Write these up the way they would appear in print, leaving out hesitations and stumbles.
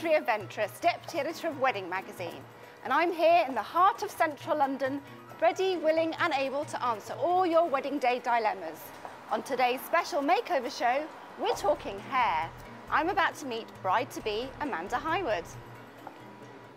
Andrea Ventress, Deputy Editor of Wedding Magazine, and I'm here in the heart of central London, ready, willing and able to answer all your wedding day dilemmas. On today's special makeover show, we're talking hair. I'm about to meet bride-to-be Amanda Haywood.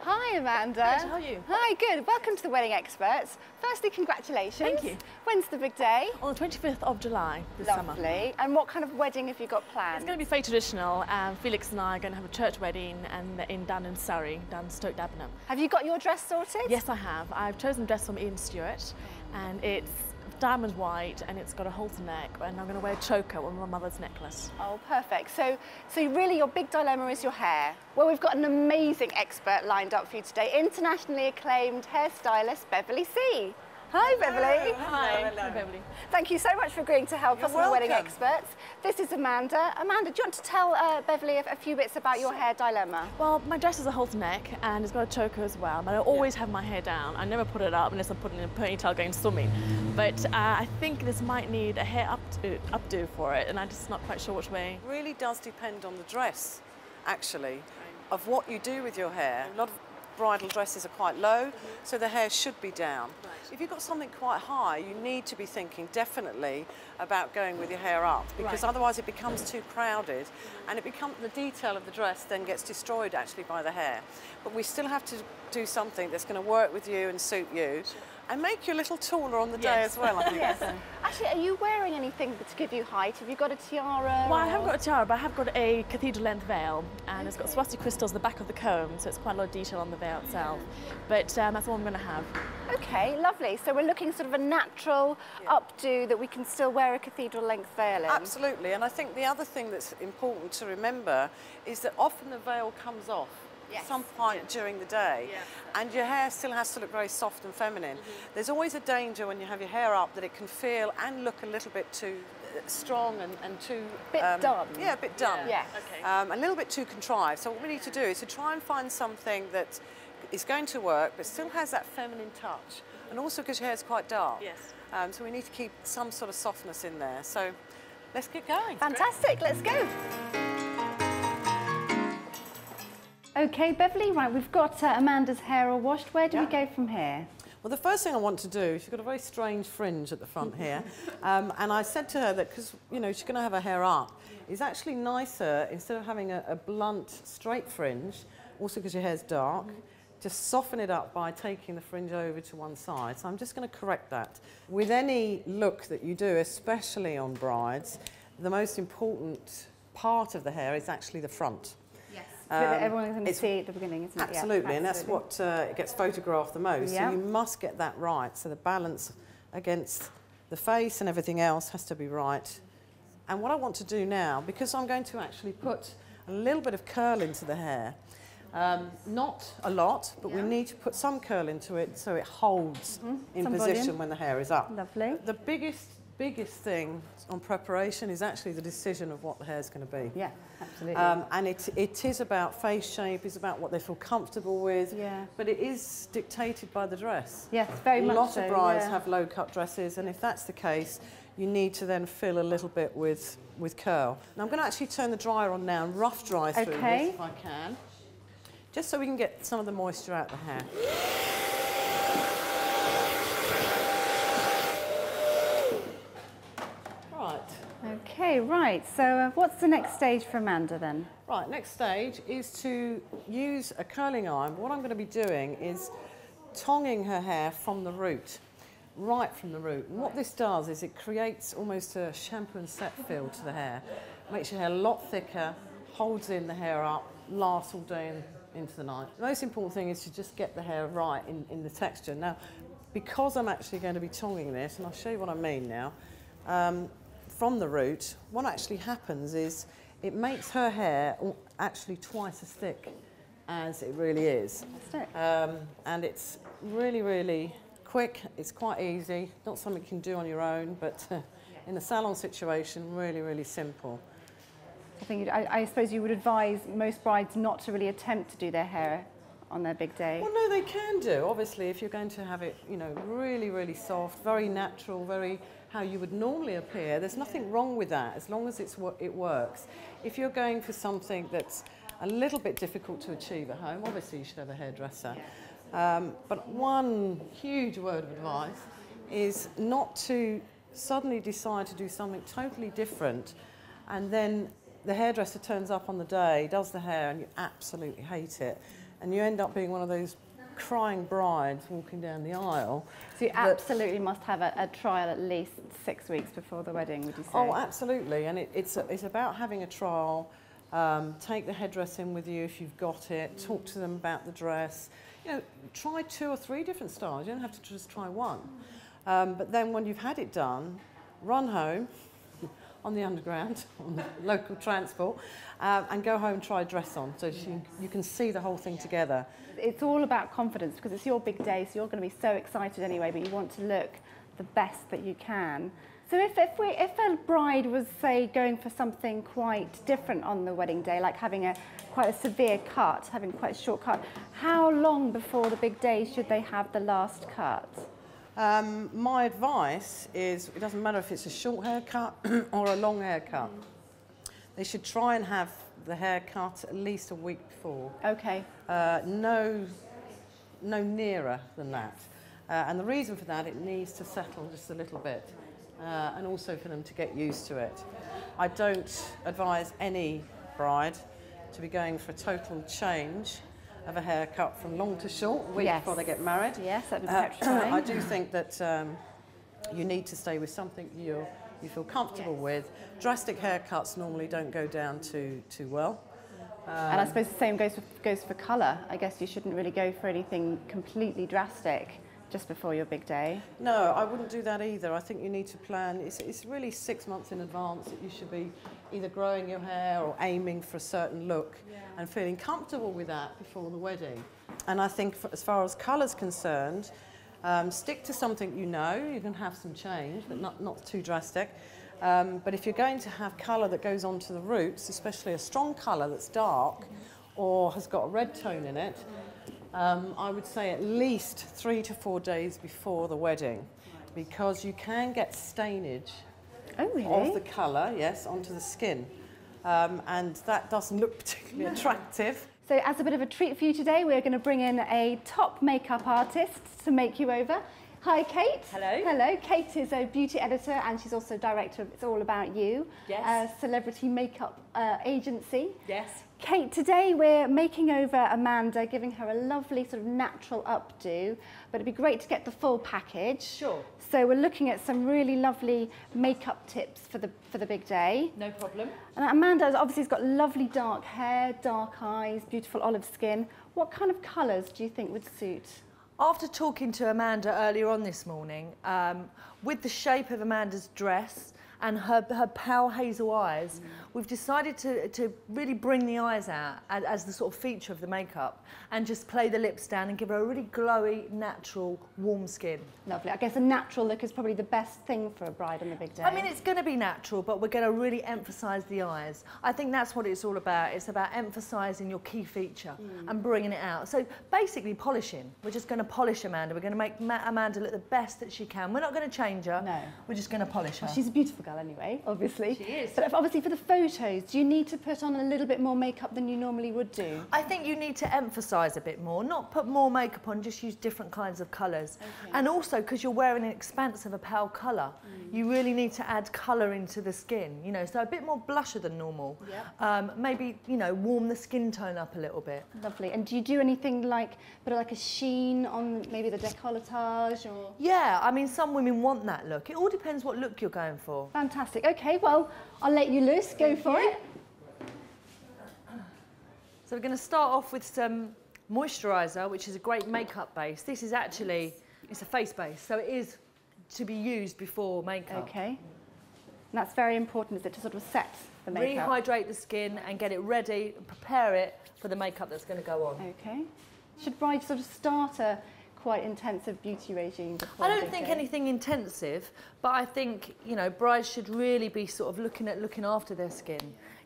Hi Amanda. Hi, how are you? Hi, good. Welcome to the Wedding Experts. Firstly, congratulations. Thank you. When's the big day? On the 25th of July this summer. Lovely. And what kind of wedding have you got planned? It's going to be very traditional. Felix and I are going to have a church wedding and in down in Surrey, down Stoke Dagenham. Have you got your dress sorted? Yes, I have. I've chosen a dress from Ian Stewart and it's diamond white and it's got a halter neck, and I'm going to wear a choker on my mother's necklace. Oh, perfect. So really your big dilemma is your hair. Well, we've got an amazing expert lined up for you today, internationally acclaimed hairstylist Beverly C. Hi, Beverly. Hello. Hi. Hello, hello. Hi, Beverly. Thank you so much for agreeing to help us on the Wedding Experts. This is Amanda. Amanda, do you want to tell Beverly a few bits about your hair dilemma? Well, my dress is a halter neck and it's got a choker as well, but I always have my hair down. I never put it up unless I'm putting in a ponytail going swimming. But I think this might need a hair updo for it, and I'm just not quite sure which way. It really does depend on the dress, actually, of what you do with your hair. A lot of bridal dresses are quite low, so the hair should be down. Right. If you've got something quite high, you need to be thinking definitely about going with your hair up, because otherwise it becomes too crowded, and it becomes the detail of the dress then gets destroyed actually by the hair. But we still have to do something that's going to work with you and suit you, and make you a little taller on the day as well, I think. Actually, are you wearing anything to give you height? Have you got a tiara? Well, I haven't got a tiara, but I have got a cathedral-length veil, and it's got Swarovski crystals in the back of the comb, so it's quite a lot of detail on the veil itself. But that's all I'm going to have. Okay, lovely. So we're looking sort of a natural updo that we can still wear a cathedral-length veil in. Absolutely, and I think the other thing that's important to remember is that often the veil comes off. At some point during the day, and your hair still has to look very soft and feminine. There's always a danger when you have your hair up that it can feel and look a little bit too strong and too a bit done. Yeah, a bit done. A little bit too contrived. So what we need to do is to try and find something that is going to work but still has that feminine touch, and also because your hair is quite dark. So we need to keep some sort of softness in there. So let's get going. Fantastic. Let's go. Okay, Beverly, right, we've got Amanda's hair all washed. Where do we go from here? Well, the first thing I want to do, she's got a very strange fringe at the front here, and I said to her that, because, you know, she's going to have her hair up, it's actually nicer, instead of having a blunt, straight fringe, also because your hair's dark, just soften it up by taking the fringe over to one side. So I'm just going to correct that. With any look that you do, especially on brides, the most important part of the hair is actually the front. That everyone can see at the beginning, isn't it? Absolutely, and that's what it gets photographed the most. So you must get that right. So the balance against the face and everything else has to be right. And what I want to do now, because I'm going to actually put a little bit of curl into the hair, not a lot, but we need to put some curl into it so it holds in position when the hair is up. Lovely. The biggest thing on preparation is actually the decision of what the hair's going to be. Yeah, absolutely. And it is about face shape, it's about what they feel comfortable with, but it is dictated by the dress. Yes, very much so. A lot of brides have low-cut dresses, and if that's the case, you need to then fill a little bit with curl. Now, I'm going to actually turn the dryer on now and rough dry through this if I can, just so we can get some of the moisture out of the hair. Okay, right, so what's the next stage for Amanda then? Right, next stage is to use a curling iron. What I'm going to be doing is tonging her hair from the root, right from the root. And what this does is it creates almost a shampoo and set feel to the hair. Makes your hair a lot thicker, holds in the hair up, lasts all day and into the night. The most important thing is to just get the hair right in the texture. Now, because I'm actually going to be tonging this, and I'll show you what I mean now, from the root, what actually happens is it makes her hair actually twice as thick as it really is. And it's really, really quick. It's quite easy. Not something you can do on your own, but in a salon situation, really, really simple. I think I suppose you would advise most brides not to really attempt to do their hair on their big day. Well, no, they can do. Obviously, if you're going to have it, you know, really, really soft, very natural, very how you would normally appear. There's nothing wrong with that, as long as it works. If you're going for something that's a little bit difficult to achieve at home. Obviously, you should have a hairdresser. But one huge word of advice is not to suddenly decide to do something totally different and then the hairdresser turns up on the day, does the hair, and you absolutely hate it. And you end up being one of those crying brides walking down the aisle. So you absolutely must have a trial at least 6 weeks before the wedding, would you say? Oh, absolutely. And it's about having a trial. Take the headdress in with you if you've got it. Talk to them about the dress. You know, try 2 or 3 different styles. You don't have to just try one. But then when you've had it done, run home on the underground, on the local transport, and go home and try a dress on so you can see the whole thing together. It's all about confidence because it's your big day, so you're going to be so excited anyway, but you want to look the best that you can. So if a bride was, say, going for something quite different on the wedding day, like having quite a severe cut, having quite a short cut, how long before the big day should they have the last cut? My advice is it doesn't matter if it's a short haircut or a long haircut. They should try and have the haircut at least a week before. Okay. No nearer than that. And the reason for that, it needs to settle just a little bit. And also for them to get used to it. I don't advise any bride to be going for a total change of a haircut from long to short, a week before they get married. Yes, that'd be petrifying. I do think that you need to stay with something you feel comfortable with. Drastic haircuts normally don't go down too well. And I suppose the same goes for colour. I guess you shouldn't really go for anything completely drastic just before your big day. No, I wouldn't do that either. I think you need to plan. It's really 6 months in advance that you should be either growing your hair or aiming for a certain look and feeling comfortable with that before the wedding. And I think as far as colour's concerned, stick to something you know. You can have some change, but not too drastic. But if you're going to have colour that goes onto the roots, especially a strong colour that's dark or has got a red tone in it, I would say at least 3 to 4 days before the wedding, because you can get stainage of the colour, onto the skin, and that doesn't look particularly attractive. So as a bit of a treat for you today, we're going to bring in a top makeup artist to make you over. Hi, Kate. Hello. Hello. Kate is a beauty editor and she's also director of It's All About You, a celebrity makeup agency. Yes. Kate, today we're making over Amanda, giving her a lovely sort of natural updo, but it'd be great to get the full package. Sure. So we're looking at some really lovely makeup tips for the big day. No problem. And Amanda obviously has got lovely dark hair, dark eyes, beautiful olive skin. What kind of colours do you think would suit? After talking to Amanda earlier on this morning, with the shape of Amanda's dress and her pale hazel eyes, we've decided to really bring the eyes out as the sort of feature of the makeup and just play the lips down and give her a really glowy, natural, warm skin. Lovely. I guess a natural look is probably the best thing for a bride on the big day. I mean, it's going to be natural, but we're going to really emphasise the eyes. I think that's what it's all about. It's about emphasising your key feature and bringing it out. So basically polishing. We're just going to polish Amanda. We're going to make Amanda look the best that she can. We're not going to change her. No. We're just going to polish her. Well, she's a beautiful girl anyway, obviously. She is. But obviously for the photos, do you need to put on a little bit more makeup than you normally would do? I think you need to emphasise a bit more, not put more makeup on, just use different kinds of colours. Okay. And also, because you're wearing an expanse of a pale colour, you really need to add colour into the skin, you know, so a bit more blusher than normal. Yep. Maybe, you know, warm the skin tone up a little bit. Lovely. And do you do anything like, put like a sheen on maybe the décolletage or...? Yeah, I mean, some women want that look. It all depends what look you're going for. Fantastic. Okay, well, I'll let you loose. Go for it. So we're going to start off with some moisturiser, which is a great makeup base. This is actually, it's a face base, so it is to be used before makeup. Okay. And that's very important, is it, to sort of set the makeup? Rehydrate the skin and get it ready, and prepare it for the makeup that's going to go on. Okay. Should brides sort of start quite intensive beauty regime? I don't think anything intensive, but I think, you know, brides should really be sort of looking after their skin,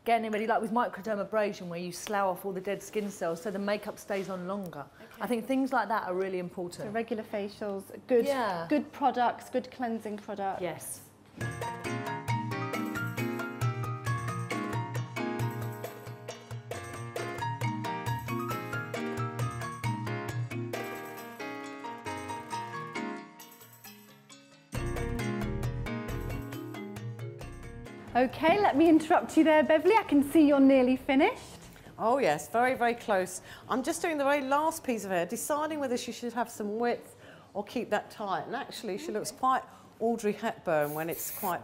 getting it ready, like with microdermabrasion, where you slough off all the dead skin cells so the makeup stays on longer. Okay. I think things like that are really important. So regular facials, good products, good cleansing products. Yes. Okay, let me interrupt you there, Beverly. I can see you're nearly finished. Oh yes, very, very close. I'm just doing the very last piece of hair, deciding whether she should have some width or keep that tight. And actually, she looks quite Audrey Hepburn when it's quite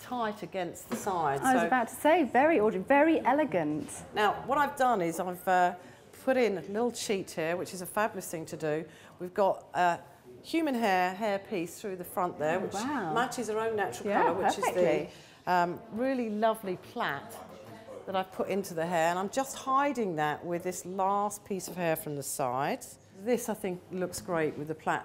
tight against the sides. I was about to say, very Audrey, very elegant. Now, what I've done is I've put in a little cheat here, which is a fabulous thing to do. We've got human hair piece through the front there, which matches her own natural colour, which is the really lovely plait that I've put into the hair, and I'm just hiding that with this last piece of hair from the sides. This, I think, looks great with the plait,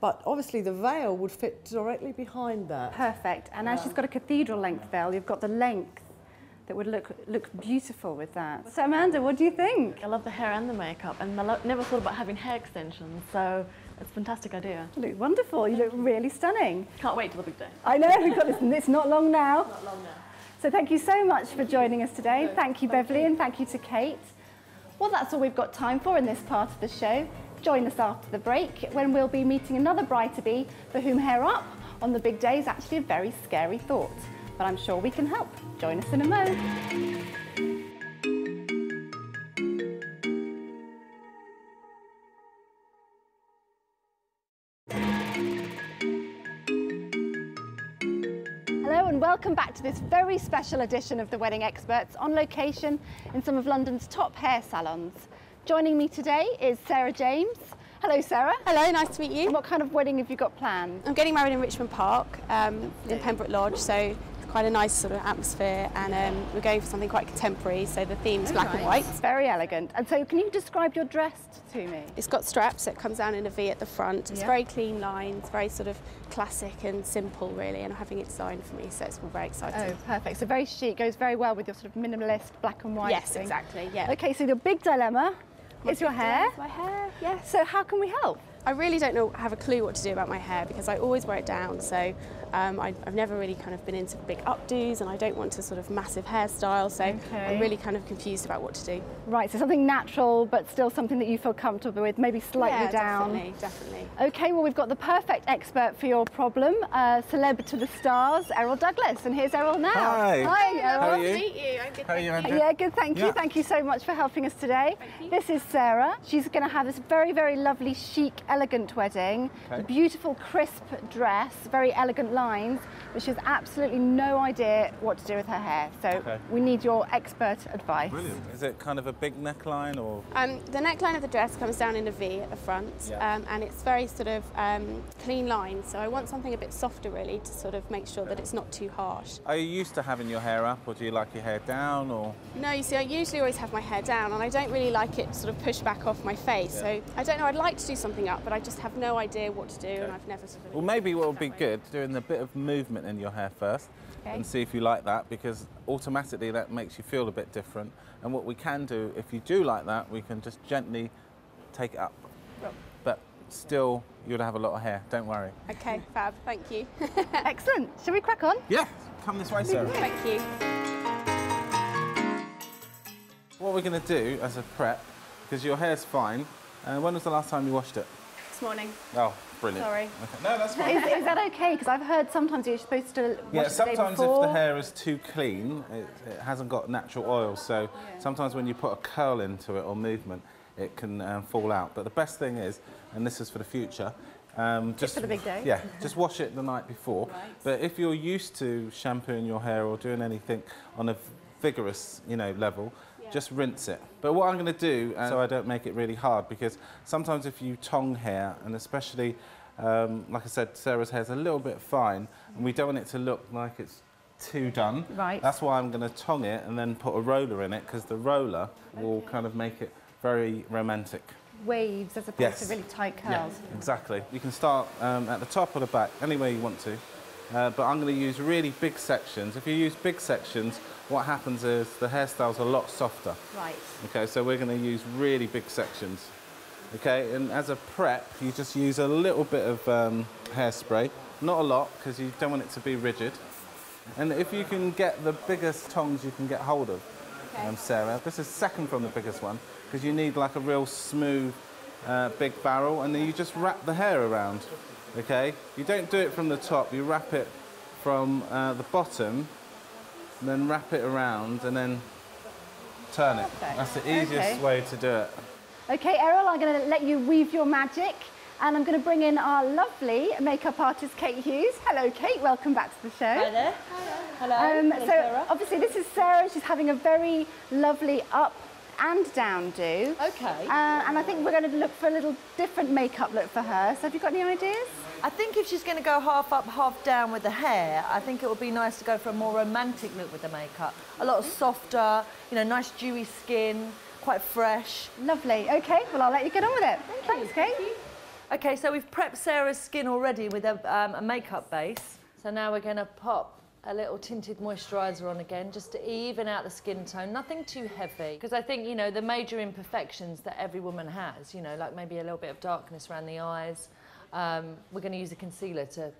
but obviously the veil would fit directly behind that. Perfect, and as she's got a cathedral-length veil, you've got the length that would look beautiful with that. So, Amanda, what do you think? I love the hair and the makeup, and I never thought about having hair extensions, so it's a fantastic idea. You look wonderful, you look really stunning. Can't wait till the big day. I know, we've got this, it's not long now. Not long now. So thank you so much for joining us today. Thank you, Beverly, and thank you to Kate. Well, that's all we've got time for in this part of the show. Join us after the break when we'll be meeting another bride-to-be for whom hair up on the big day is actually a very scary thought. But I'm sure we can help. Join us in a moment. Welcome back to this very special edition of The Wedding Experts, on location in some of London's top hair salons. Joining me today is Sarah James. Hello, Sarah. Hello, nice to meet you. And what kind of wedding have you got planned? I'm getting married in Richmond Park, in Pembroke Lodge, so it's quite a nice sort of atmosphere, and we're going for something quite contemporary, so the theme's black and white. It's very elegant. And so can you describe your dress to me? It's got straps, so it comes down in a V at the front. It's very clean lines, very sort of classic and simple, really, and I'm having it designed for me, so it's all very exciting. Oh, perfect. So very chic, goes very well with your sort of minimalist black and white thing. Exactly, yeah. Okay, so your big dilemma is your hair. My hair, yeah. So how can we help? I really don't have a clue what to do about my hair because I always wear it down, so I've never really kind of been into big updos, and I don't want a sort of massive hairstyle, so I'm really kind of confused about what to do. Right, so something natural but still something that you feel comfortable with, maybe slightly down. Yeah, definitely. Okay, well, we've got the perfect expert for your problem, celeb to the stars, Errol Douglas, and herere's Errol now. Hi. Hi, Errol. How are you? Nice to meet you. I'm good. How are you, Andrea? Yeah, good, thank you. Thank you so much for helping us today. This is Sarah. She's going to have this very, very lovely, chic, elegant wedding, beautiful crisp dress, very elegant lines, but she has absolutely no idea what to do with her hair, so we need your expert advice. Brilliant. Is it kind of a big neckline or...? The neckline of the dress comes down in a V at the front, and it's very sort of clean line, so I want something a bit softer really to sort of make sure that it's not too harsh. Are you used to having your hair up, or do you like your hair down, or...? No, you see, I usually always have my hair down, and I don't really like it sort of pushed back off my face, so I don't know, I'd like to do something up, but I just have no idea what to do, and I've never sort of... Well, maybe what would be good, doing a bit of movement in your hair first and see if you like that, because automatically that makes you feel a bit different. And what we can do, if you do like that, we can just gently take it up. But still, you'll have a lot of hair, don't worry. OK, fab, thank you. Excellent. Shall we crack on? Yeah, come this way, Sarah. Thank you. What we're going to do as a prep, because your hair's fine, when was the last time you washed it? This morning. Oh, brilliant. Sorry. Okay. No, that's fine. Is that okay? Because I've heard sometimes you're supposed to wash it the day before. Sometimes if the hair is too clean, it hasn't got natural oil, so sometimes when you put a curl into it or movement, it can fall out. But the best thing is, and this is for the future, just for the big day. Yeah, just wash it the night before. Right. But if you're used to shampooing your hair or doing anything on a vigorous, you know, level, just rinse it. But what I'm going to do, so I don't make it really hard, because sometimes if you tong hair, and especially, like I said, Sarah's hair's a little bit fine, and we don't want it to look like it's too done. Right. That's why I'm going to tong it and then put a roller in it, because the roller will kind of make it very romantic. Waves as opposed to really tight curls. Yeah, exactly. You can start at the top or the back, any way you want to. But I'm going to use really big sections. If you use big sections, what happens is the hairstyle's a lot softer. Right. Okay, so we're going to use really big sections. Okay, and as a prep, you just use a little bit of hairspray. Not a lot, because you don't want it to be rigid. And if you can get the biggest tongs you can get hold of, Sarah, this is second from the biggest one, because you need like a real smooth, big barrel, and then you just wrap the hair around. Okay, you don't do it from the top, you wrap it from the bottom and then wrap it around and then turn it. Perfect. That's the easiest way to do it. Okay, Errol, I'm going to let you weave your magic, and I'm going to bring in our lovely makeup artist, Kate Hughes. Hello, Kate. Welcome back to the show. Hi there. Hello. Hello, Sarah. Obviously, this is Sarah. She's having a very lovely up and down do. Okay. And I think we're going to look for a little different makeup look for her. So have you got any ideas? I think if she's going to go half up, half down with the hair, I think it would be nice to go for a more romantic look with the makeup. A lot softer, you know, nice dewy skin, quite fresh. Lovely. Okay, well, I'll let you get on with it. Thanks, Kate. Thank you. Okay, so we've prepped Sarah's skin already with a makeup base. So now we're going to pop a little tinted moisturiser on again, just to even out the skin tone, nothing too heavy. Because I think, you know, the major imperfections that every woman has, you know, like maybe a little bit of darkness around the eyes, we're going to use a concealer to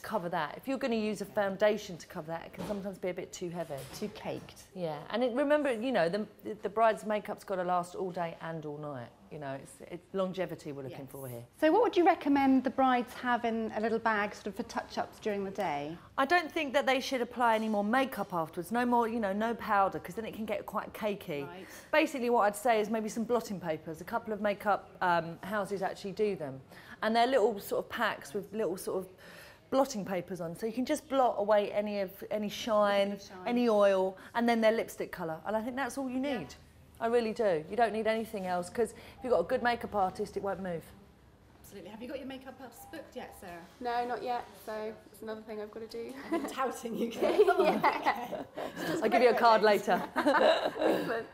cover that. If you're going to use a foundation to cover that, it can sometimes be a bit too heavy. Too caked. Yeah, and remember, you know, the bride's makeup's got to last all day and all night. You know, it's longevity we're looking for here. So what would you recommend the brides have in a little bag sort of for touch-ups during the day? I don't think that they should apply any more makeup afterwards, no more, you know, no powder, because then it can get quite cakey. Right. Basically what I'd say is maybe some blotting papers. A couple of makeup houses actually do them. And they're little sort of packs with little sort of blotting papers on, so you can just blot away any shine, any oil, and then their lipstick colour. And I think that's all you need. Yeah. I really do. You don't need anything else, because if you've got a good makeup artist, it won't move. Absolutely. Have you got your makeup artist booked yet, Sarah? No, not yet, so it's another thing I've got to do. I've been touting you, Kate. Yeah. I'll give you a card later. Excellent.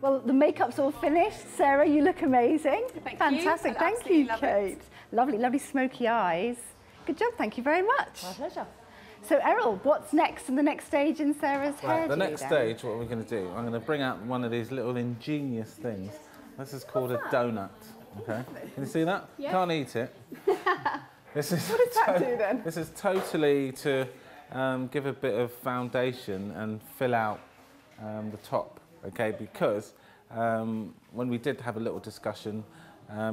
Well, the makeup's all finished. Sarah, you look amazing. Fantastic. Thank you, Kate. Lovely, lovely smoky eyes. Good job. Thank you very much. My pleasure. So, Errol, what's next in the next stage in Sarah's hairdo? The next stage, what we're going to do, I'm going to bring out one of these little ingenious things. This is called a donut. Okay. Can you see that? Yeah. Can't eat it. This is what does that do then? This is totally to give a bit of foundation and fill out the top. Okay, because when we did have a little discussion,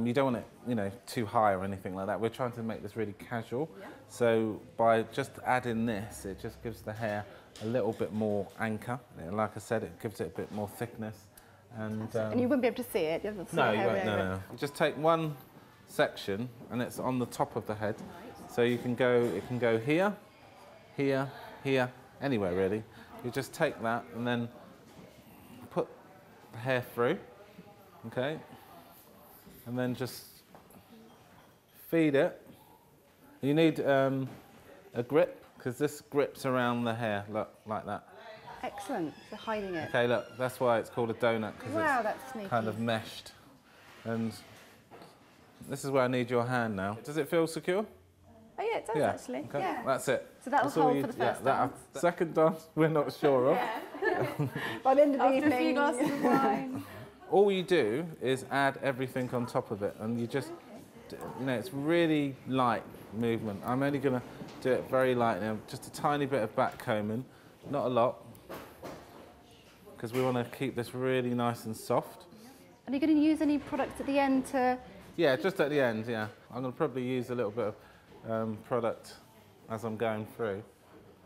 you don't want it, you know, too high or anything like that. We're trying to make this really casual. Yeah. So by just adding this, it just gives the hair a little bit more anchor. And like I said, it gives it a bit more thickness. And you wouldn't be able to see it. You haven't seen no, you won't. No, no. You just take one section, and it's on the top of the head. Right. So you can go. It can go here, here, here, anywhere really. You just take that and then hair through, okay, and then just feed it. You need a grip, because this grips around the hair, look, like that. Excellent, so hiding it. Okay, look, that's why it's called a donut, because it's kind of meshed. And this is where I need your hand now. Does it feel secure? Oh yeah, it does actually. Okay. Yeah. That's it. So that'll hold for the first dance. Second dance, we're not sure of. By the end of the evening. After a few glasses of wine. All you do is add everything on top of it, and you just, you know, it's really light movement. I'm only going to do it very lightly, just a tiny bit of back combing, not a lot, because we want to keep this really nice and soft. Are you going to use any products at the end to? Yeah, just at the end. Yeah, I'm going to probably use a little bit of product as I'm going through.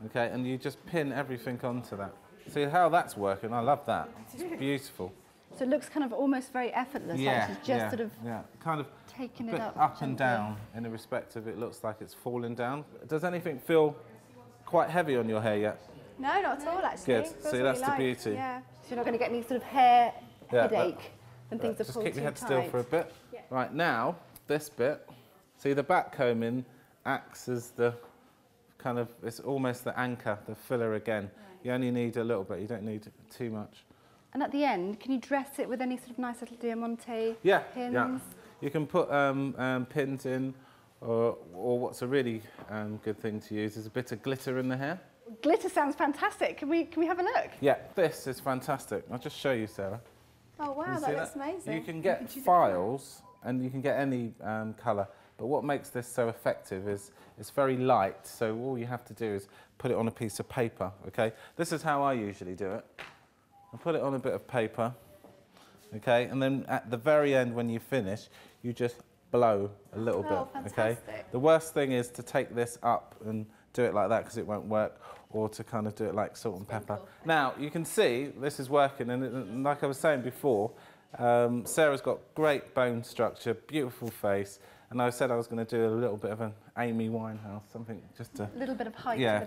Okay, and you just pin everything onto that. See how that's working? I love that. It's beautiful. So it looks kind of almost very effortless. Yeah, like she's just kind of taking it up and down in the respect of it looks like it's falling down. Does anything feel quite heavy on your hair yet? No, not at all actually. Good. See, that's the beauty. Yeah. So you're not going to get any sort of hair headache and things are pulled too tight. Just keep your head still for a bit. Yeah. Right now, this bit. See the back combing acts as the kind of, it's almost the anchor, the filler again. Right. You only need a little bit, you don't need too much. And at the end, can you dress it with any sort of nice little diamante pins? Yeah, you can put pins in, or what's a really good thing to use is a bit of glitter in the hair. Glitter sounds fantastic. Can we have a look? Yeah, this is fantastic. I'll just show you, Sarah. Oh wow, that looks amazing. You can get files and you can get any colour. But what makes this so effective is it's very light, so all you have to do is put it on a piece of paper, okay? This is how I usually do it. I put it on a bit of paper, okay? And then at the very end, when you finish, you just blow a little bit, fantastic. Okay? The worst thing is to take this up and do it like that because it won't work, or to kind of do it like salt and pepper. Now, you can see this is working, and like I was saying before, Sarah's got great bone structure, beautiful face, and I said I was going to do a little bit of an Amy Winehouse, something just to... A little bit of height to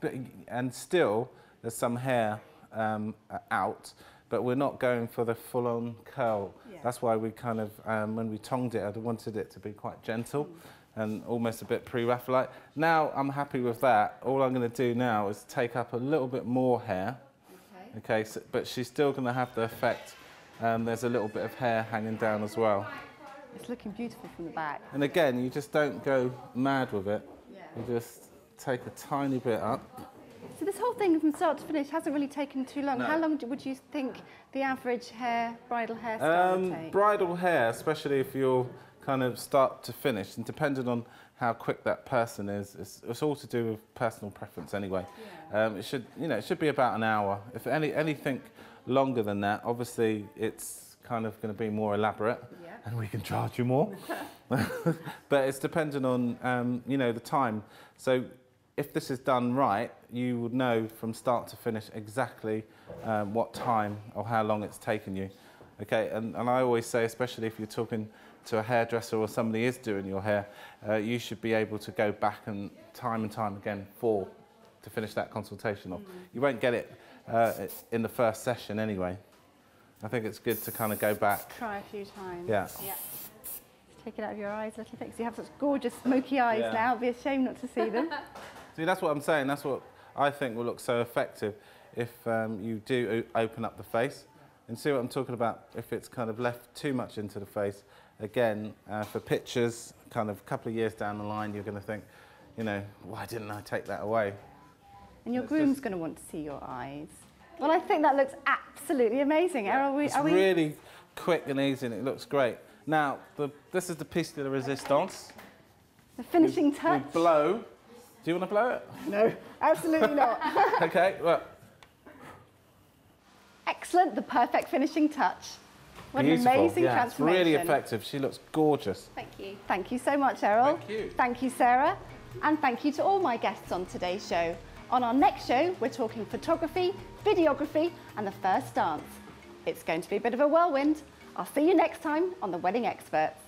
the back. And still, there's some hair out, but we're not going for the full-on curl. Yeah. That's why we kind of, when we tongued it, I wanted it to be quite gentle and almost a bit pre-Raphaelite. Now I'm happy with that. All I'm going to do now is take up a little bit more hair, okay so, but she's still going to have the effect. There's a little bit of hair hanging down as well. It's looking beautiful from the back. And again, you just don't go mad with it. Yeah. You just take a tiny bit up. So this whole thing from start to finish hasn't really taken too long. No. How long would you think the average bridal hairstyle would take? Bridal hair, especially if you're kind of start to finish, and depending on how quick that person is, it's all to do with personal preference anyway. Yeah. It should, you know, it should be about an hour. If anything longer than that, obviously it's kind of going to be more elaborate, and we can charge you more. But it's dependent on, you know, the time. So if this is done right, you would know from start to finish exactly what time or how long it's taken you. Okay, and I always say, especially if you're talking to a hairdresser or somebody is doing your hair, you should be able to go back and time again to finish that consultation off. You won't get it in the first session anyway. I think it's good to kind of go back. Try a few times. Yeah. Take it out of your eyes a little bit, because you have such gorgeous smoky eyes now. It'd be a shame not to see them. See, that's what I'm saying. That's what I think will look so effective if you do open up the face. And see what I'm talking about, if it's kind of left too much into the face. Again, for pictures, kind of a couple of years down the line, you're going to think, you know, why didn't I take that away? And your groom's going to want to see your eyes. Well, I think that looks absolutely amazing. Yeah. Are we really quick and easy, and it looks great. Now, this is the piece de la resistance. The finishing touch. We blow. Do you want to blow it? No, absolutely not. Okay, well. Excellent, the perfect finishing touch. What an amazing transformation. It's really effective. She looks gorgeous. Thank you. Thank you so much, Errol. Thank you. Thank you, Sarah. And thank you to all my guests on today's show. On our next show, we're talking photography, videography, and the first dance. It's going to be a bit of a whirlwind. I'll see you next time on The Wedding Experts.